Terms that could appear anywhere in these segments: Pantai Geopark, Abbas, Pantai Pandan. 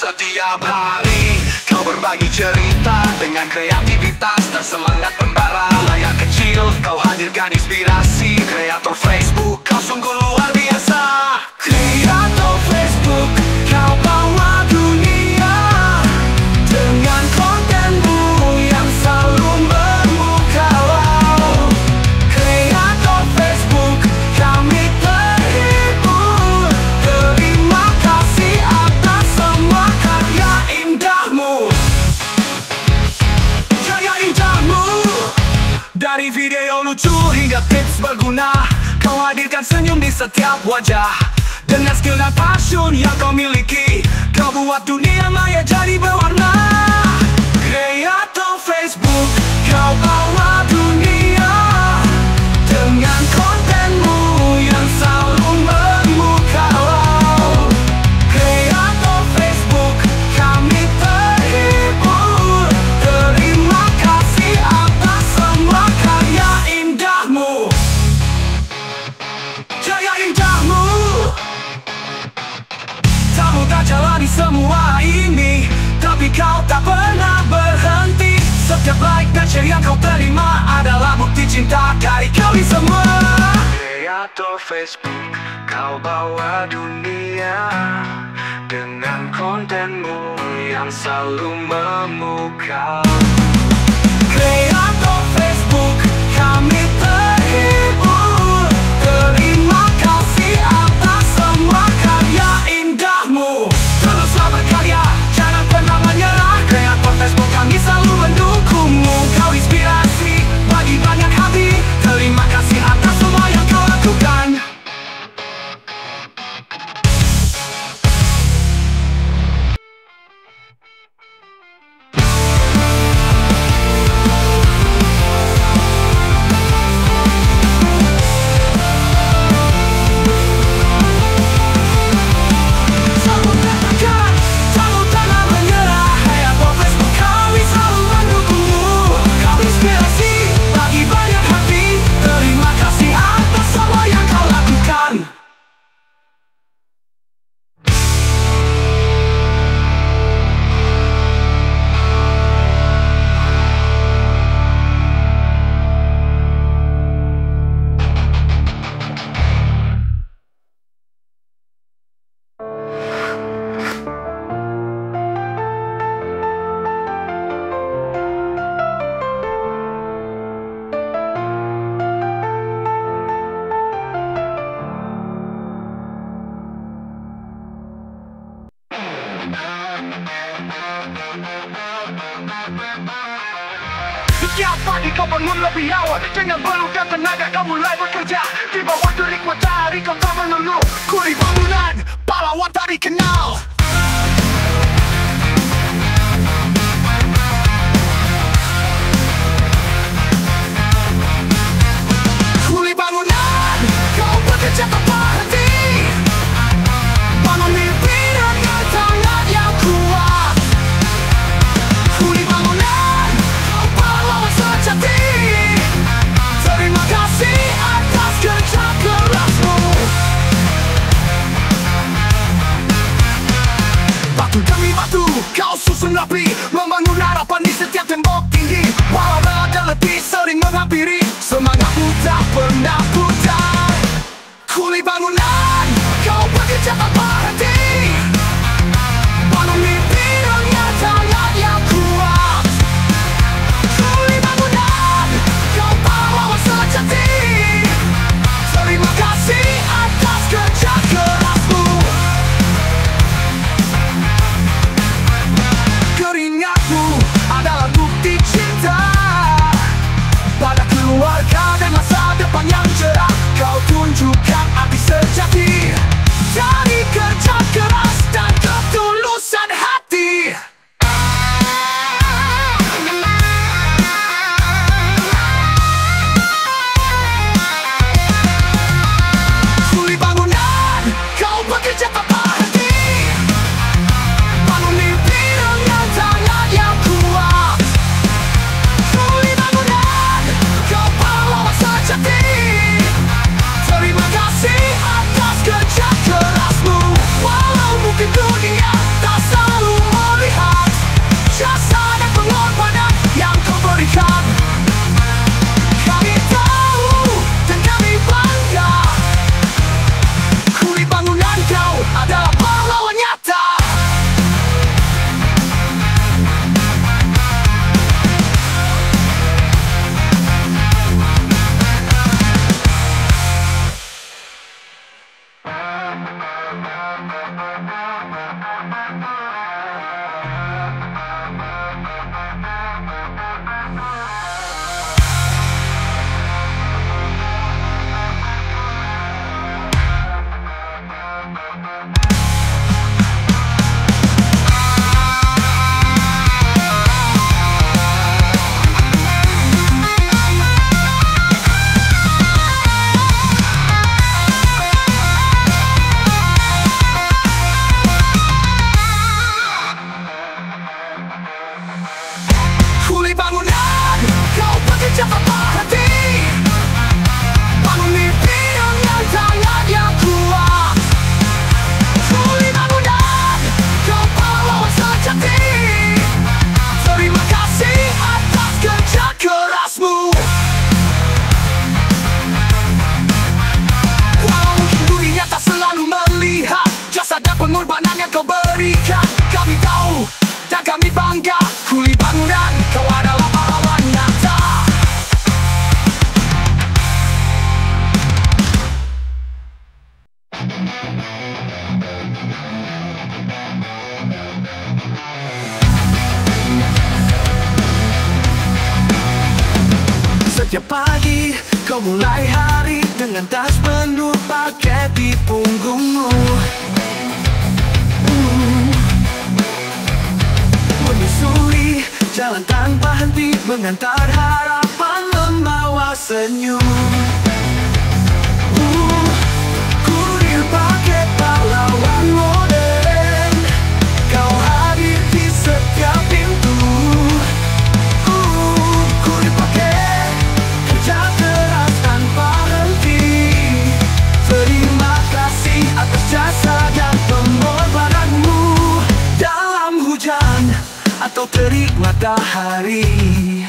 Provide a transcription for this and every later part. Setiap hari kau berbagi cerita dengan kreativitas tersemangat pembara layar kecil. Kau hadirkan inspirasi kreator Facebook. Kau sungguh luar biasa, kreator Facebook. Kau bawa dunia dengan kontenmu yang selalu memukau. Kreator Facebook, kami terhibur. Terima kasih atas semua karya indahmu. Karya indahmu, dari video lucu hingga tips berguna. Kau hadirkan senyum di setiap wajah. Dengan skill dan passion yang kau miliki, kau buat dunia maya jadi berwarna. Kreator Facebook, kau bawa dunia dengan kontenmu yang selalu memukau. Kreator Facebook, kami terhibur. Terima kasih atas semua karya indahmu. Karya indahmu. Kamu tak jalani semua ini, tapi kau tak pernah berhenti. Setiap like dan share yang kau terima adalah bukti cinta dari kami semua. Kreator Facebook, kau bawa dunia dengan kontenmu yang selalu memukau. Kreator Facebook, kami terhibur. Terima kasih atas semua karya indahmu. Teruslah berkarya, jangan pernah menyerah. Kreator Facebook, kami selalu mendukungmu. Kau inspirasi bagi banyak hati. Terima kasih atas semua yang kau lakukan. Setiap pagi kau bangun lebih awal, dengan pelukan tenaga kau mulai bekerja. Di bawah terik matahari kau tak melulu, kuri bangunan pahlawan tak dikenal. Kuri bangunan, kau bekerja tak berhenti. Bangun mimpi dengan tangan yang kuat. Kuri bangunan, kau pahlawan sejati. Terima kasih atas kerja kerasmu. Batu demi batu, kau susun rapi, membangun harapan di setiap tembok tinggi. Walau ada letih sering menghampiri, semangatmu tak pernah pudar. Kuli bangunan, kau bekerja tak berhenti. Bangun mimpi dengan tangan yang kuat. Kuli bangunan, kau pahlawan sejati. Terima kasih atas kerja kerasmu. Keringatmu adalah bukti cinta pada keluarga dan masa depan yang cerah. Kau tunjukkan arti sejati dari kerja kerasmu. kuli bangga, kuli bangunan, kau adalah pahlawan nyata. Setiap pagi kau mulai hari dengan tas penuh paket di punggungmu. Menyusuri jalan tanpa henti, mengantar harapan membawa senyum. Kurir paket pahlawan modern, kau hadir di setiap pintu. Kurir paket atas jasa dan pengorbananmu dalam hujan atau terik matahari,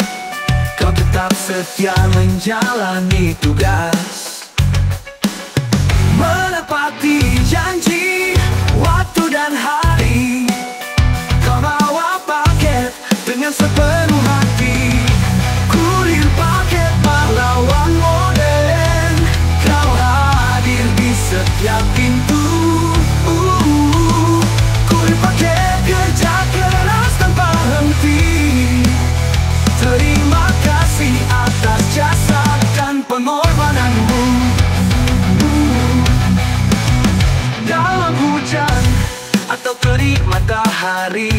kau tetap setia menjalani tugas, menepati janji waktu dan hari. Kau bawa paket dengan sepenuh hati, kurir paket pahlawan modern, kau hadir di setiap pintu. Kurir paket kerja keras tanpa henti, terima kasih atas jasa dan pengorbananmu. Dalam hujan atau terik matahari,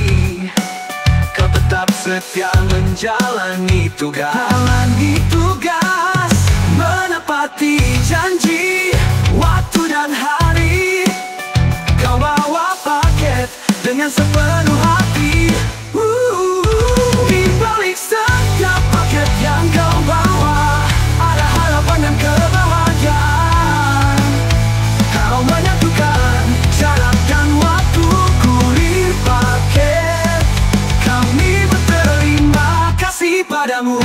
kau tetap setia menjalani tugas, menepati janji waktu dan hari. Kau bawa paket dengan sepenuh hati. Di balik setiap paket yang kau bawa ada harapan dan kebahagiaan. Kau menyatukan jarak dan waktu. Kurir paket, kami berterima kasih padamu.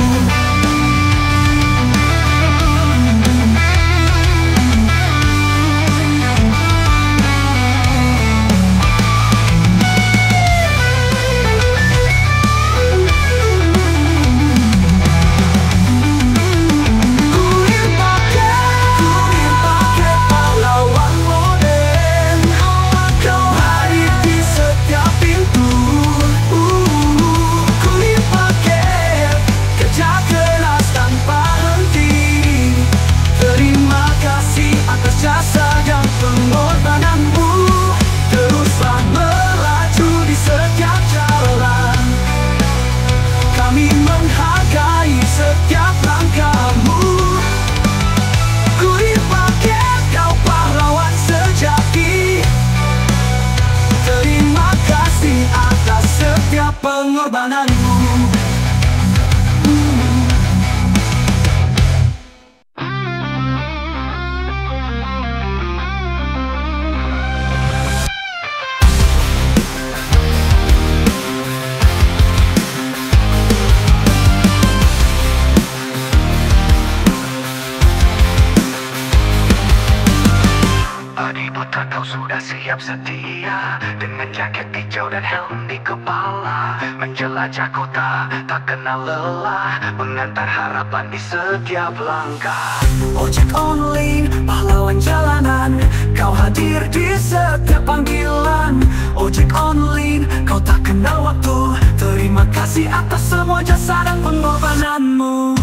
Setia dengan jaket hijau dan helm di kepala, menjelajah kota tak kenal lelah, mengantar harapan di setiap langkah. Ojek online, pahlawan jalanan, kau hadir di setiap panggilan. Ojek online, kau tak kenal waktu, terima kasih atas semua jasa dan pengorbananmu.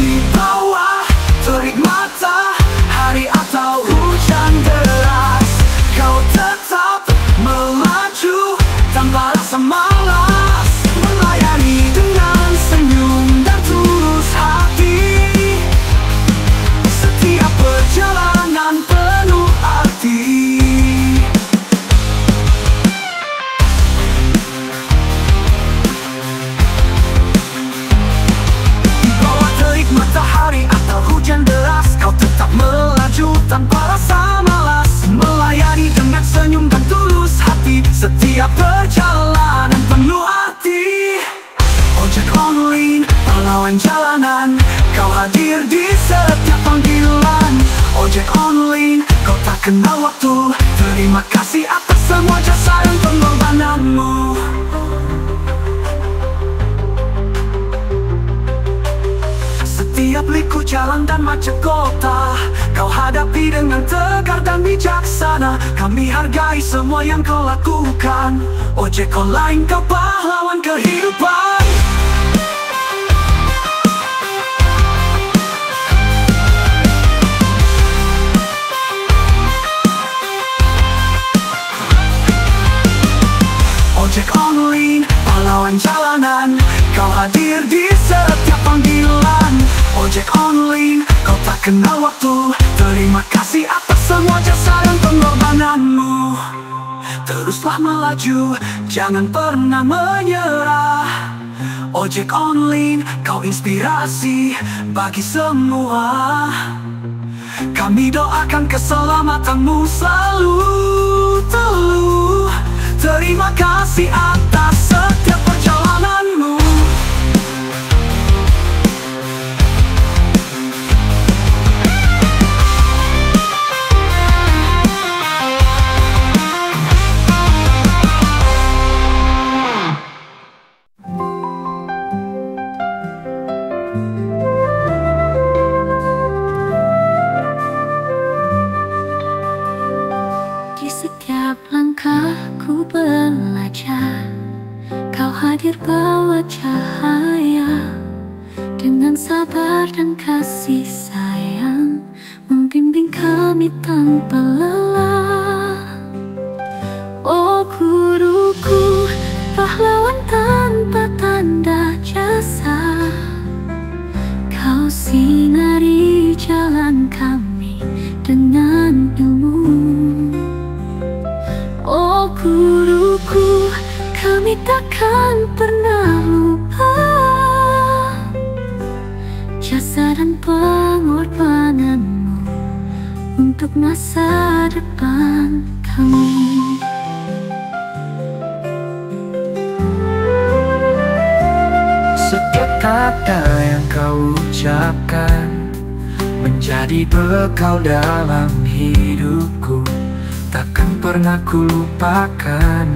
Di bawah terik mata hari atau hujan deras, kau tetap melaju tanpa rasa malas, melayani dengan senyum dan tulus hati. Setiap perjalanan penuh arti. Di bawah terik matahari atau hujan deras, kau tetap melaju tanpa rasa malas, melayani dengan senyum dan tulus hati. Setiap perjalanan penuh arti. Ojek online, pahlawan jalanan, kau hadir di setiap panggilan. Ojek online, kau tak kenal waktu, terima kasih atas semua jasa dan pengorbananmu. jalan dan macet kota, kau hadapi dengan tegar dan bijaksana. Kami hargai semua yang kau lakukan. Ojek online kau pahlawan kehidupan. Ojek online, pahlawan jalanan, kau hadir di setiap panggilan. Ojek online, kau tak kenal waktu. Terima kasih atas semua jasa dan pengorbananmu. Teruslah melaju, jangan pernah menyerah. Ojek online, kau inspirasi bagi semua. Kami doakan keselamatanmu selalu. Terima kasih atas setiap perjalananmu. Di setiap langkah belajar, kau hadir bawa cahaya. Dengan sabar dan kasih sayang, membimbing kami tanpa lelah. Oh guruku, pahlawan tanpa tanda jasa, kau sinari jalan kami dengan ilmu. Oh guruku, kami takkan pernah lupa jasa dan pengorbananmu untuk masa depan kami. Setiap kata yang kau ucapkan menjadi bekal dalam hidupku. Takkan pernah ku lupakan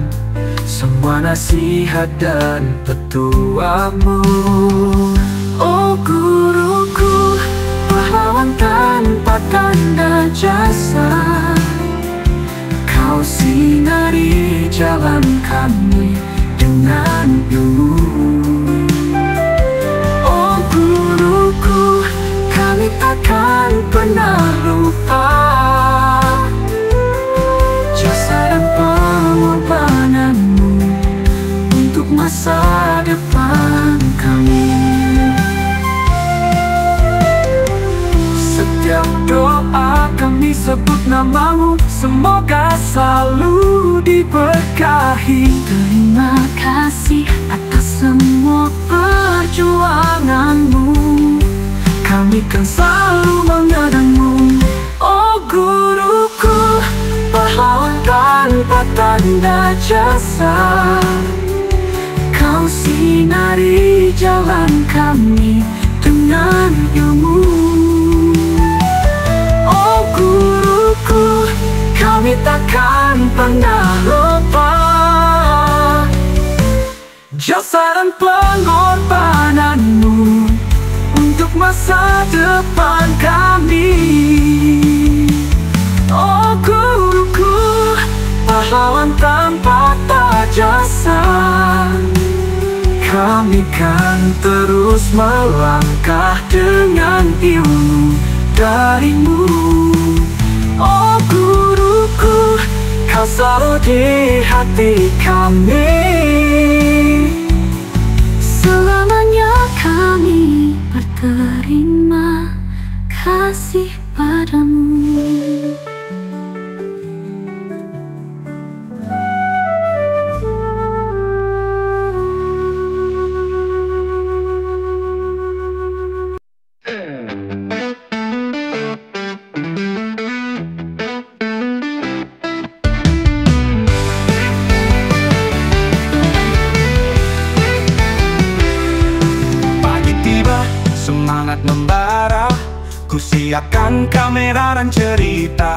semua nasihat dan petuamu. Oh guruku, pahlawan tanpa tanda jasa, kau sinari jalan kami dengan ilmu. Oh guruku, kami takkan pernah lupa pengorbananmu untuk masa depan kami. Setiap doa kami sebut namamu, semoga selalu diberkahi. Terima kasih atas semua perjuanganmu, kami kan selalu mengenangmu. Oh guruku, pahlawan tanpa tanda jasa, kau sinari jalan kami dengan ilmu. Oh guruku, kami takkan pernah lupa jasa dan pengorbananmu untuk masa depan kami. Oh guruku, pahlawan tanpa jasa, kami kan terus melangkah dengan ilmu darimu. Oh guruku, kau selalu di hati kami. Selamanya kami berterima kasih padamu. Siapkan kamera dan cerita,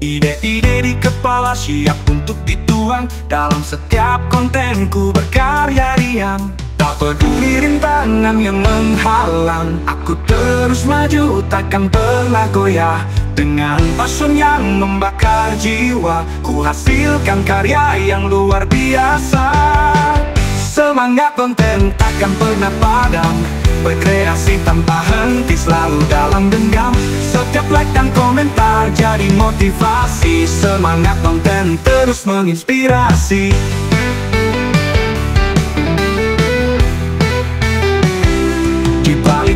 ide-ide di kepala siap untuk dituang. Dalam setiap kontenku berkarya riang, Tak peduli rintangan yang menghalang, aku terus maju takkan pernah goyah. Dengan passion yang membakar jiwa, ku hasilkan karya yang luar biasa. Semangat konten takkan pernah padam, berkreasi tanpa henti selalu dalam dendam. Setiap like dan komentar jadi motivasi, semangat konten terus menginspirasi.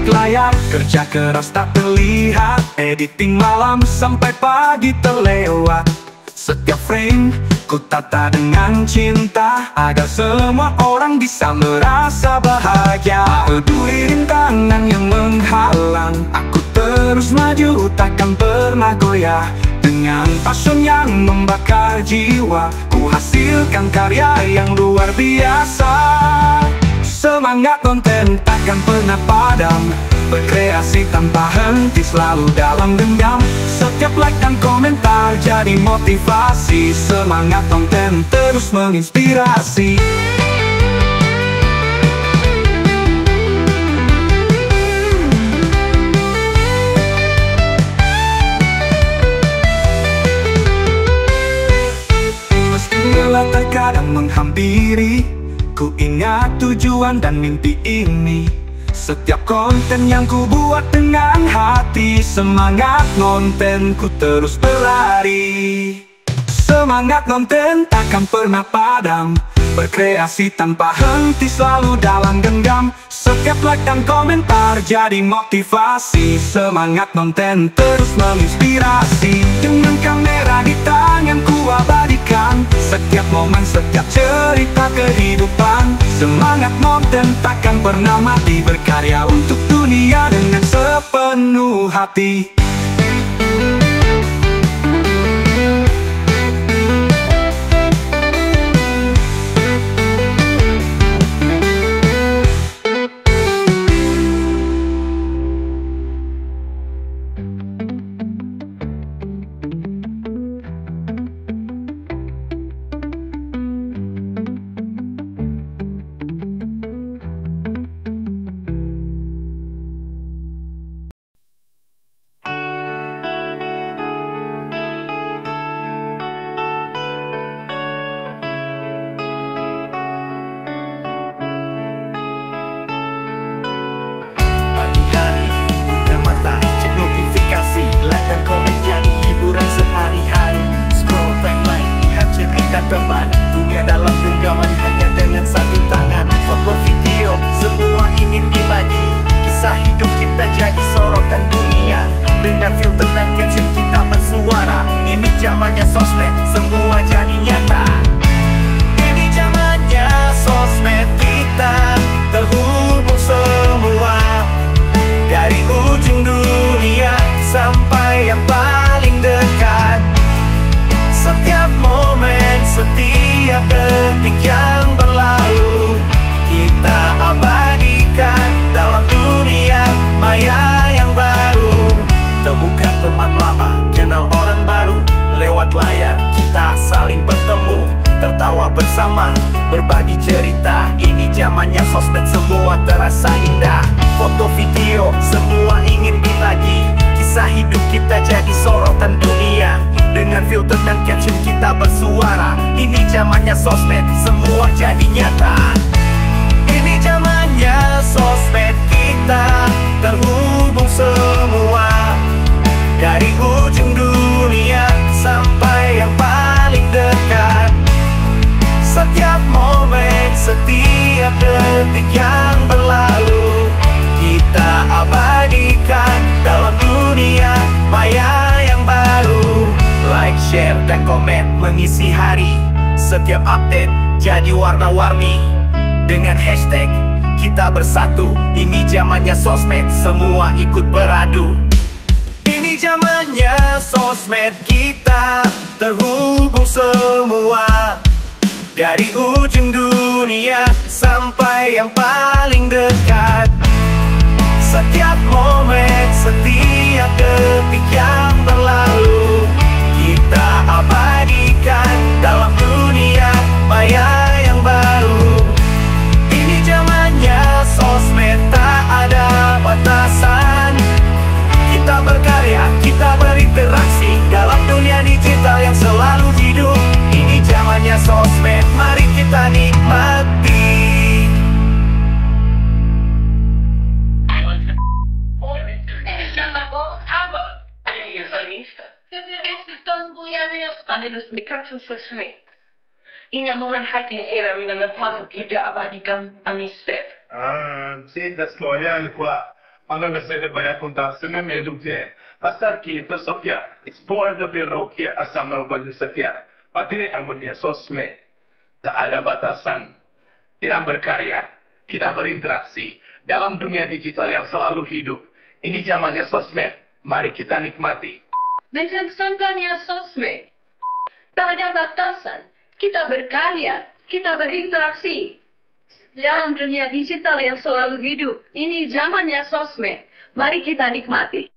Layar, kerja keras tak terlihat, editing malam sampai pagi terlewat. Setiap frame ku tata dengan cinta, agar semua orang bisa merasa bahagia. Peduli rintangan yang menghalang, aku terus maju takkan pernah goyah. Dengan passion yang membakar jiwa, ku hasilkan karya yang luar biasa. Semangat konten takkan pernah padam, berkreasi tanpa henti selalu dalam dendam. Setiap like dan komentar jadi motivasi, semangat konten terus menginspirasi. Meski lelah terkadang menghampiri, ku ingat tujuan dan mimpi ini. Setiap konten yang ku buat dengan hati, semangat kontenku terus berlari. Semangat konten takkan pernah padam, berkreasi tanpa henti selalu dalam genggam. Setiap like dan komentar jadi motivasi, semangat konten terus menginspirasi. Dengan kamera di tangan ku abadikan setiap momen, setiap cerita kehidupan. Semangat konten takkan pernah mati, berkarya untuk dunia dengan sepenuh hati. Spontaneous becomes necessary. In a moment, hacking error in the part of become a misstep. Sì, la storia è qua. Allora se vai a contarsi una medusa, passare chi per soffiare, esporre la parrocchia a San Marco Sofia. Padre Amonia Sosme, tak ada batasan. Kita berkarya, kita berinteraksi dalam dunia digital yang selalu hidup. Ini zamannya sosmed, mari kita nikmati. Dengan zamannya sosmed, tak ada batasan. Kita berkarya, kita berinteraksi dalam dunia digital yang selalu hidup. Ini zamannya sosmed, mari kita nikmati.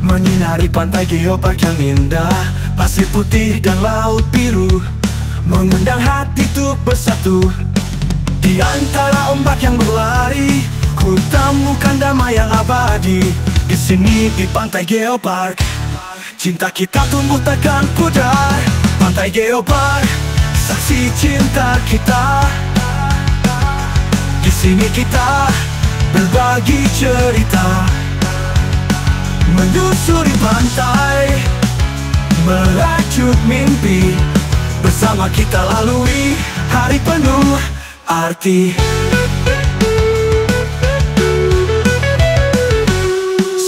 Menyinari pantai geopark yang indah, pasir putih dan laut biru mengundang hati untuk bersatu. Di antara ombak yang berlari, ku temukan damai yang abadi. Di sini di pantai geopark, cinta kita tumbuh takkan pudar. Pantai geopark, saksi cinta kita. Di sini kita berbagi cerita, menyusuri pantai, merajut mimpi. Bersama kita lalui hari penuh arti.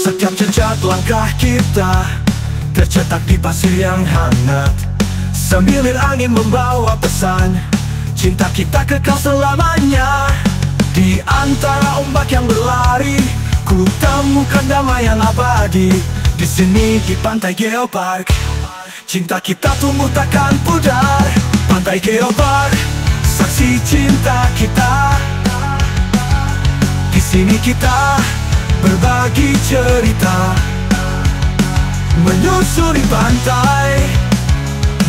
Setiap jejak langkah kita tercetak di pasir yang hangat. Semilir angin membawa pesan, cinta kita kekal selamanya. Di antara ombak yang berlari, ku temukan damai yang abadi. Di sini di pantai geopark, cinta kita tumbuh takkan pudar. Pantai geopark, saksi cinta kita. Di sini kita berbagi cerita, menyusuri pantai,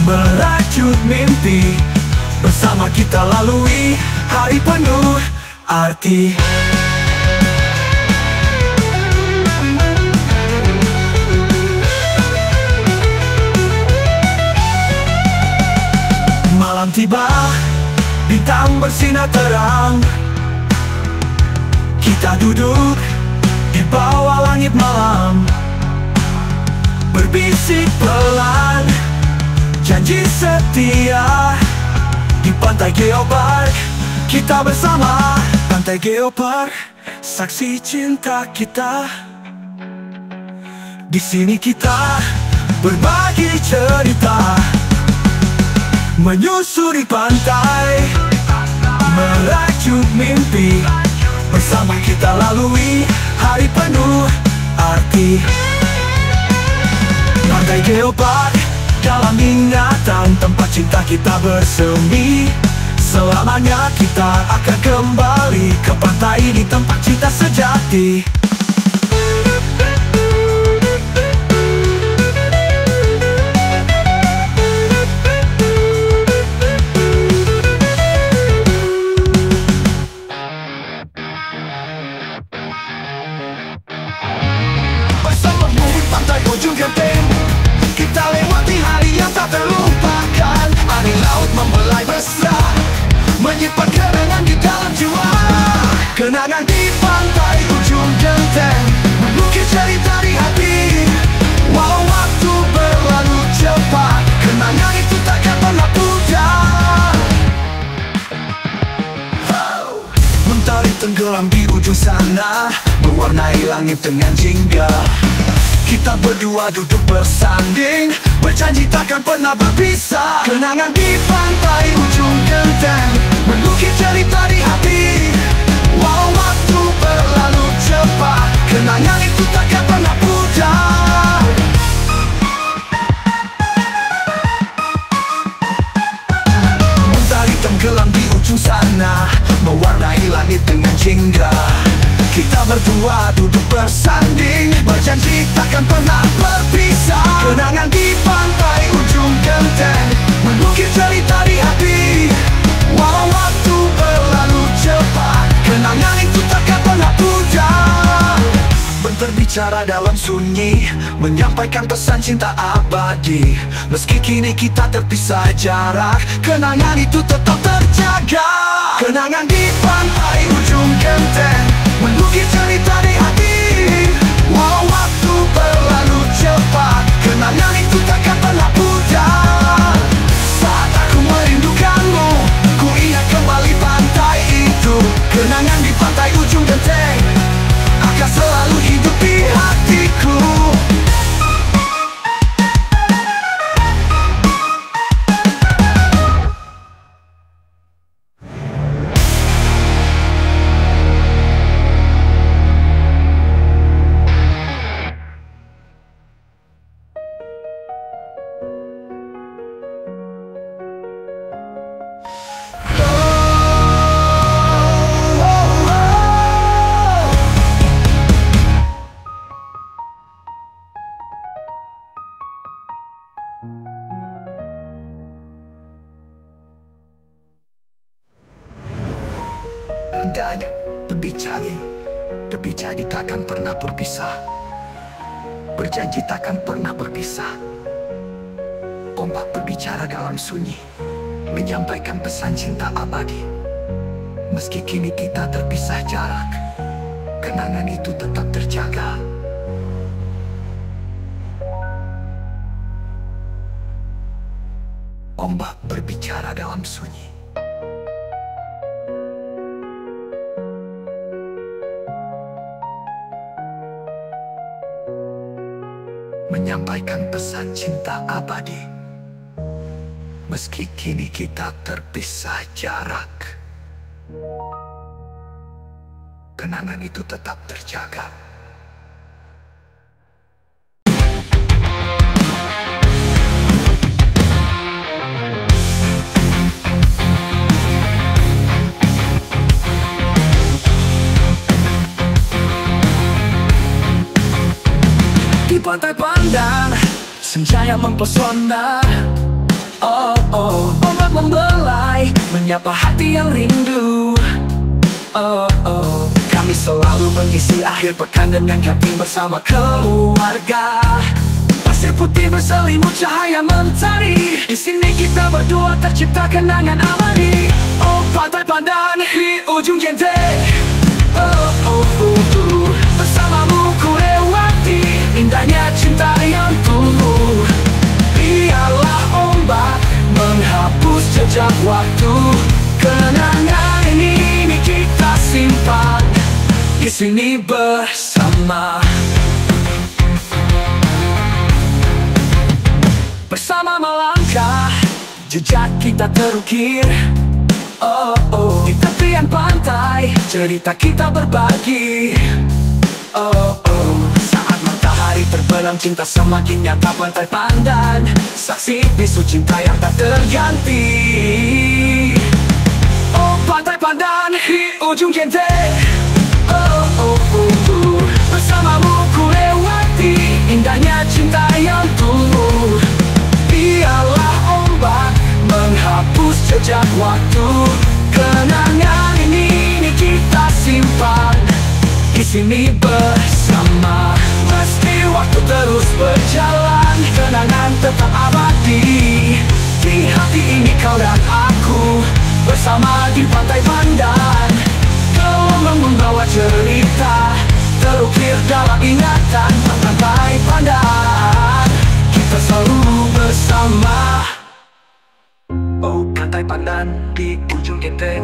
merajut mimpi. Bersama kita lalui hari penuh arti. Malam tiba, bintang bersinar terang. Kita duduk di bawah langit malam, berbisik pelan, janji setia. Di pantai geopark, kita bersama. Pantai geopark, saksi cinta kita. Di sini kita berbagi cerita, menyusuri pantai, merajut mimpi. Bersama kita lalui hari penuh arti. Pantai geopark dalam ingatan, tempat cinta kita bersemi. Selamanya kita akan kembali ke pantai ini, tempat cinta sejati. Menyimpan kenangan di dalam jiwa, kenangan di pantai ujung genteng, melukis cerita di hati. Walau waktu berlalu cepat, kenangan itu takkan pernah pudar. Oh. Mentari tenggelam di ujung sana, mewarnai langit dengan jingga. Kita berdua duduk bersanding, berjanji takkan pernah berpisah. Kenangan di pantai ujung genteng, melukis cerita di hati. langit dengan jingga. Kita berdua duduk bersanding, berjanji takkan pernah berpisah. Kenangan di pantai ujung genteng, mengukir cerita di hati. Walau waktu berlalu cepat, kenangan itu takkan pernah pudar. Berbicara dalam sunyi, menyampaikan pesan cinta abadi. Meski kini kita terpisah jarak, kenangan itu tetap terjaga. Kenangan di pantai ujung genteng, mengukir cerita di hati. Walau waktu berlalu cepat, kenangan itu takkan pernah pudar. Saat aku merindukanmu, ku ingat kembali pantai itu. Kenangan di pantai ujung genteng akan selalu hidup di hatiku. Tidak ada berjanji takkan pernah berpisah. Berjanji takkan pernah berpisah. Ombak berbicara dalam sunyi, menyampaikan pesan cinta abadi. Meski kini kita terpisah jarak, kenangan itu tetap terjaga. Ombak berbicara dalam sunyi. Menyampaikan pesan cinta abadi. Meski kini kita terpisah jarak, kenangan itu tetap terjaga. Pantai Pandan, senja yang mempesona. Oh oh, ombak membelai, menyapa hati yang rindu. Oh oh, kami selalu mengisi akhir pekan dengan camping bersama keluarga. Pasir putih berselimut cahaya mentari. Di sini kita berdua tercipta kenangan abadi. Oh Pantai Pandan di ujung genteng. Oh oh oh, bersamamu ku lewati indahnya cinta yang tulus. Biarlah ombak menghapus jejak waktu. Kenangan ini kita simpan di sini bersama. Bersama melangkah, jejak kita terukir. Oh oh, di tepian pantai, cerita kita berbagi. Oh oh, matahari terbenam, cinta semakin nyata. Pantai Pandan, saksi bisu cinta yang tak terganti. Oh Pantai Pandan di ujung genteng. Oh oh oh oh, bersamamu ku lewati indahnya cinta yang tulus. Biarlah ombak menghapus jejak waktu. Kenangan ini kita simpan di sini bersama. Meski waktu terus berjalan, kenangan tetap abadi. Di hati ini kau dan aku, bersama di Pantai Pandan. Gelombang membawa cerita, terukir dalam ingatan. Pantai Pandan, kita selalu bersama. Oh Pantai Pandan di ujung genteng.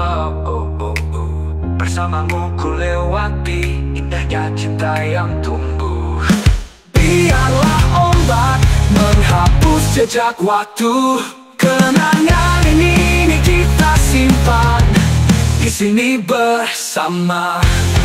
Oh oh oh oh, bersamamu ku lewati indahnya cinta yang tumbuh. Biarlah ombak menghapus jejak waktu. Kenangan ini kita simpan di sini bersama.